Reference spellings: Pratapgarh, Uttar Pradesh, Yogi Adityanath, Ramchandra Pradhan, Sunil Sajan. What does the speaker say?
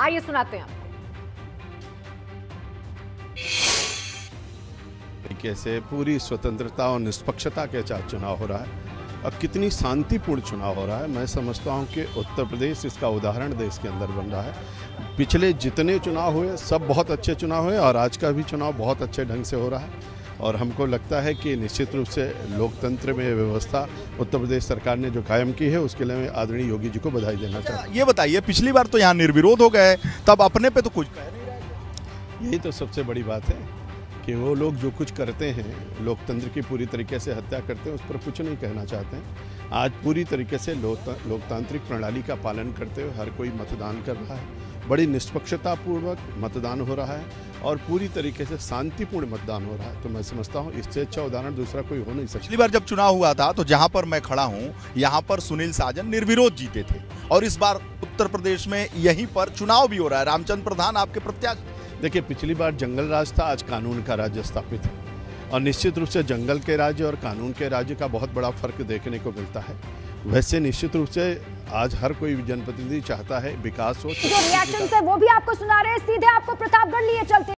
आइए सुनाते हैं आपको। कैसे पूरी स्वतंत्रता और निष्पक्षता के साथ चुनाव हो रहा है और कितनी शांतिपूर्ण चुनाव हो रहा है। मैं समझता हूं कि उत्तर प्रदेश इसका उदाहरण देश के अंदर बन रहा है। पिछले जितने चुनाव हुए सब बहुत अच्छे चुनाव हुए और आज का भी चुनाव बहुत अच्छे ढंग से हो रहा है और हमको लगता है कि निश्चित रूप से लोकतंत्र में व्यवस्था उत्तर प्रदेश सरकार ने जो कायम की है उसके लिए मैं आदरणीय योगी जी को बधाई देना चाहता हूँ। ये बताइए, पिछली बार तो यहाँ निर्विरोध हो गए, तब अपने पे तो कुछ कह नहीं रहे। यही तो सबसे बड़ी बात है कि वो लोग जो कुछ करते हैं, लोकतंत्र की पूरी तरीके से हत्या करते हैं, उस पर कुछ नहीं कहना चाहते हैं। आज पूरी तरीके से लोकतांत्रिक प्रणाली का पालन करते हुए हर कोई मतदान कर रहा है, बड़ी निष्पक्षतापूर्वक मतदान हो रहा है और पूरी तरीके से शांतिपूर्ण मतदान हो रहा है। तो मैं समझता हूं इससे अच्छा उदाहरण दूसरा कोई हो नहीं सकता। पिछली बार जब चुनाव हुआ था तो जहां पर मैं खड़ा हूं, यहां पर सुनील साजन निर्विरोध जीते थे और इस बार उत्तर प्रदेश में यहीं पर चुनाव भी हो रहा है। रामचंद्र प्रधान आपके प्रत्याशी। देखिए, पिछली बार जंगल राज था, आज कानून का राज्य स्थापित है और निश्चित रूप से जंगल के राज्य और कानून के राज्य का बहुत बड़ा फर्क देखने को मिलता है। वैसे निश्चित रूप से आज हर कोई जनप्रतिनिधि चाहता है विकास हो। जो रिएक्शन है वो भी आपको सुना रहे हैं, सीधे आपको प्रतापगढ़ लिए चलते।